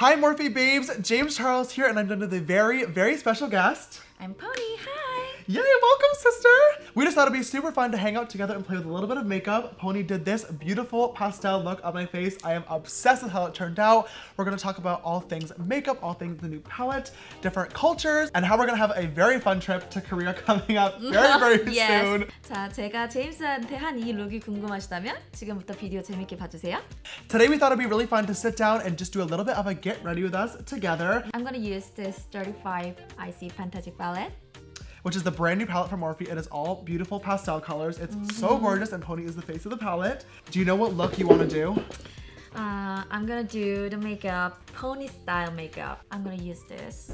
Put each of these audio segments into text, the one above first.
Hi Morphe babes, James Charles here, and I'm done with a very, very special guest. I'm Pony, hi! Yay, welcome sister! We just thought it'd be super fun to hang out together and play with a little bit of makeup. Pony did this beautiful pastel look on my face. I am obsessed with how it turned out. We're gonna talk about all things makeup, all things the new palette, different cultures, and how we're gonna have a very fun trip to Korea coming up very, very yes. soon. 자, 제가 제임스한테 한 이 룩이 궁금하시다면 지금부터 비디오 재밌게 봐주세요. Today we thought it'd be really fun to sit down and just do a little bit of a get ready with us together. I'm gonna use this 35 IC Fantasy Palette, which is the brand new palette from Morphe. It is all beautiful pastel colors. It's so gorgeous, and Pony is the face of the palette. Do you know what look you want to do? I'm gonna do the makeup, Pony style makeup. I'm gonna use this.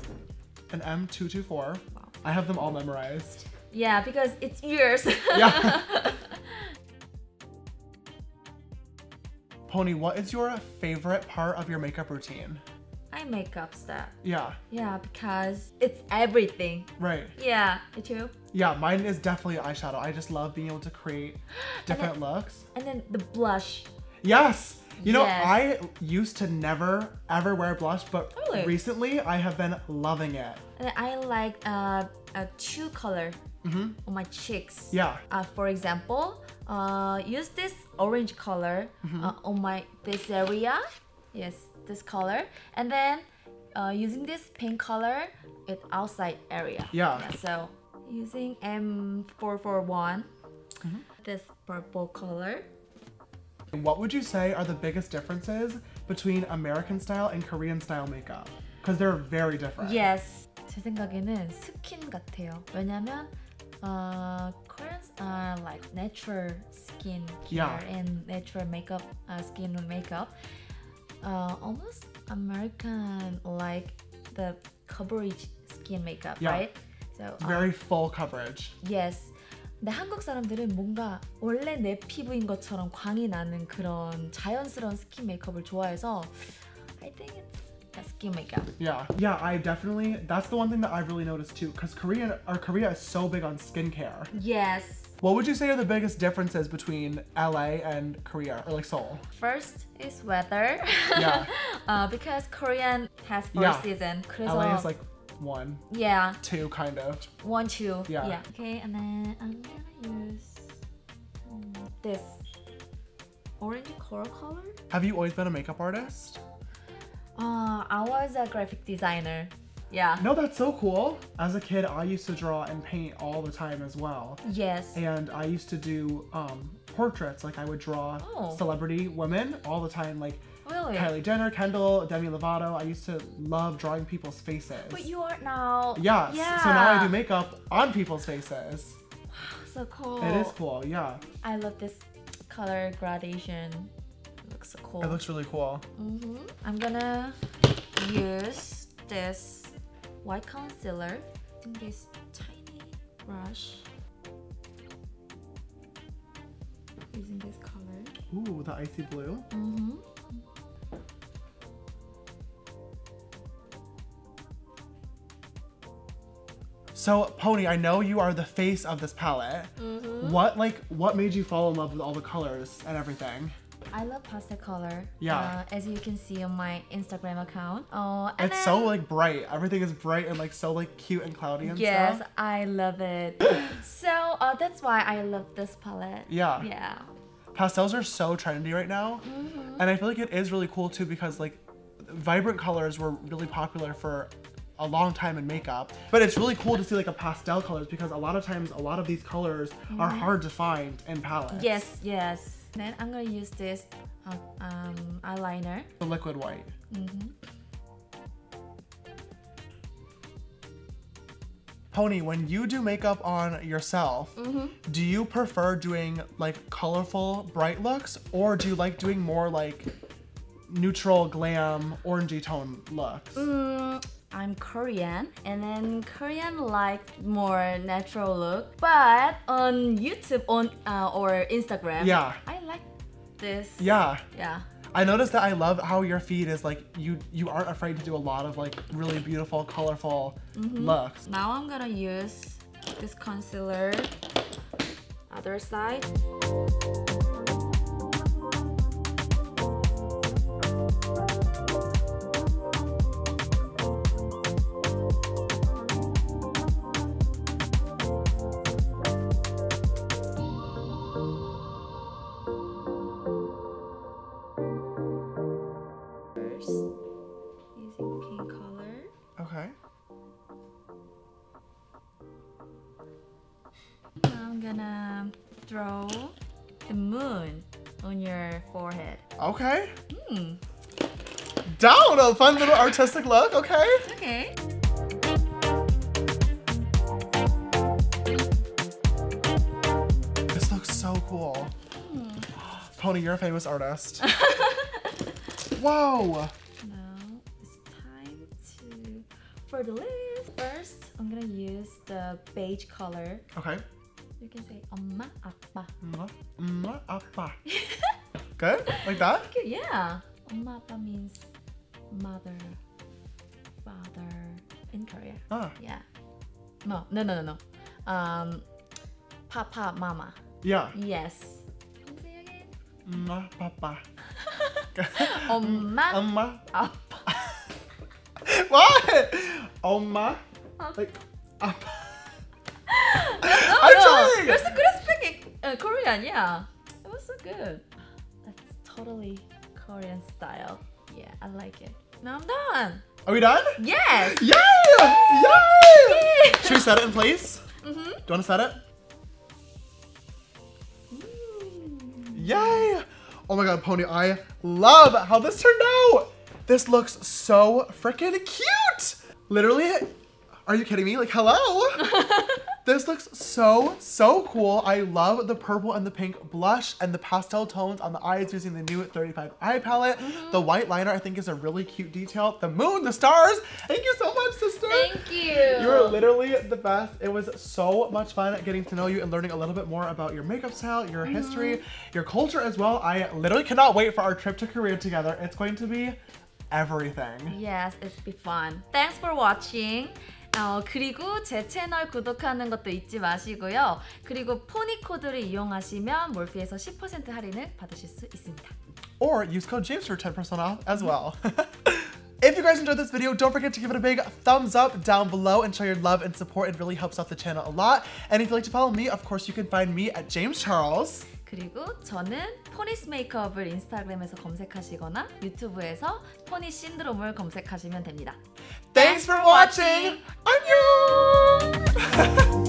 An M224. Wow. I have them all memorized. Yeah, because it's yours. Yeah. Pony, what is your favorite part of your makeup routine? I makeup stuff. Yeah. Yeah, because it's everything. Right. Yeah, you too? Yeah, mine is definitely eyeshadow. I just love being able to create different looks. And then the blush. Yes! You know, I used to never, ever wear blush, but really? Recently I have been loving it. And I like a two color on my cheeks. Yeah. For example, use this orange color on my this area. Yes. This color, and then using this pink color it outside area. Yeah. So using M441, this purple color. What would you say are the biggest differences between American style and Korean style makeup? Because they're very different. Yes. 제 생각에는 스킨 같아요. 왜냐면 Koreans are like natural skin care and natural makeup, skin makeup. Almost American, like the coverage skin makeup, right? So very full coverage. Yes. 근데 한국 사람들은 뭔가 원래 내 피부인 것처럼 광이 나는 그런 자연스러운 스킨 메이크업을 좋아해서 I think it's a skin makeup. Yeah. Yeah, I definitely. That's the one thing that I've really noticed too, because Korea is so big on skincare. Yes. What would you say are the biggest differences between LA and Korea, or like Seoul? First is weather. Yeah. Because Korean has four seasons. LA is like one. Yeah. Two, kind of. One, two. Yeah. Yeah. Okay, and then I'm gonna use this orange coral color. Have you always been a makeup artist? I was a graphic designer. Yeah. No, that's so cool. As a kid, I used to draw and paint all the time as well. Yes. And I used to do portraits. Like I would draw celebrity women all the time, like Kylie Jenner, Kendall, Demi Lovato. I used to love drawing people's faces. But you are now. Yes. Yeah. So now I do makeup on people's faces. Wow, so cool. It is cool. Yeah. I love this color gradation. It looks so cool. It looks really cool. I'm gonna use this white concealer, and this tiny brush, using this color. Ooh, the icy blue. So Pony, I know you are the face of this palette. What made you fall in love with all the colors and everything? I love pastel color. Yeah. As you can see on my Instagram account. And it's so like bright. Everything is bright and like so like cute and cloudy and stuff. Yes, I love it. So that's why I love this palette. Yeah. Yeah. Pastels are so trendy right now, and I feel like it is really cool too, because like vibrant colors were really popular for a long time in makeup, but it's really cool to see like a pastel colors, because a lot of times a lot of these colors are hard to find in palettes. Yes. Yes. Then I'm gonna use this eyeliner. The liquid white. Pony, when you do makeup on yourself, do you prefer doing like colorful, bright looks, or do you like doing more like neutral, glam, orangey tone looks? I'm Korean, and then Korean like more natural look, but on YouTube or Instagram, I like this. Yeah. Yeah. I noticed that I love how your feed is like, you aren't afraid to do a lot of like really beautiful, colorful looks. Now I'm gonna use this concealer, other side. using pink color. Okay. Now I'm gonna throw the moon on your forehead. Okay. Hmm. Down, a fun little artistic look. Okay. Okay. This looks so cool. Hmm. Pony, you're a famous artist. Whoa. For the list, first I'm gonna use the beige color. Okay. You can say 엄마 아빠. 엄마 아빠. Good, like that. Good, yeah. 엄마 아빠 means mother, father in Korea. Ah. Yeah. No. Papa, mama. Yeah. Yes. Can you say again? 엄마 papa. 엄마 아빠. What? Oma, like, no, I'm trying. You're so good at speaking Korean, yeah. It was so good. That's totally Korean style. Yeah, I like it. Now I'm done. Are we done? Yes. Yay! Yay! Should we set it in place? Mm-hmm. Do you want to set it? Mm. Yay! Oh my God, Pony, I love how this turned out. This looks so freaking cute. Literally, are you kidding me? Like, hello. This looks so, so cool. I love the purple and the pink blush and the pastel tones on the eyes using the new 35 eye palette. Mm-hmm. The white liner, I think, is a really cute detail. The moon, the stars. Thank you so much, sister. Thank you. You are literally the best. It was so much fun getting to know you and learning a little bit more about your makeup style, your mm-hmm. history, your culture as well. I literally cannot wait for our trip to Korea together. It's going to be everything. Yes, it's been fun. Thanks for watching. 그리고 제 채널 구독하는 것도 잊지 마시고요. 그리고 포니 코드를 이용하시면 몰피에서 10% 할인을 받으실 수 있습니다. Or use code James for 10% off as well. If you guys enjoyed this video, don't forget to give it a big thumbs up down below and show your love and support. It really helps out the channel a lot. And if you'd like to follow me, of course, you can find me at James Charles. 그리고 저는 포니스 메이크업을 인스타그램에서 검색하시거나 유튜브에서 포니 신드롬을 검색하시면 됩니다. Thanks for watching! 안녕!